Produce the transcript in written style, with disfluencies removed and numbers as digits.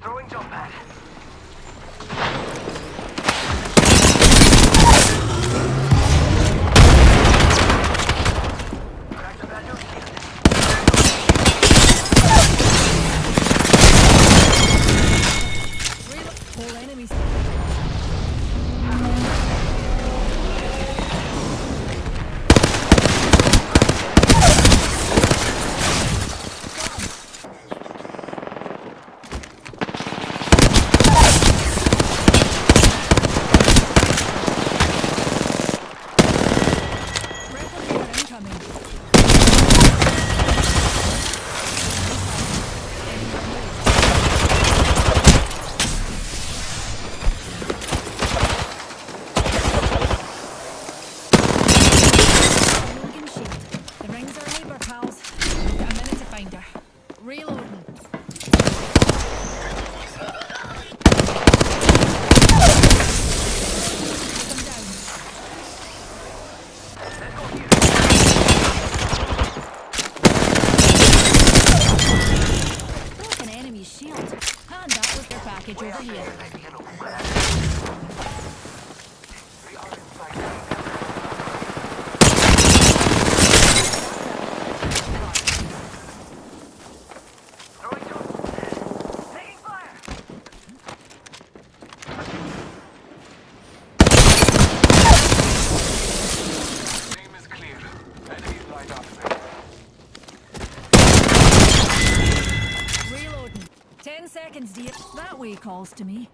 Throwing jump pad. Reloading. 10 seconds, dear. That way calls to me.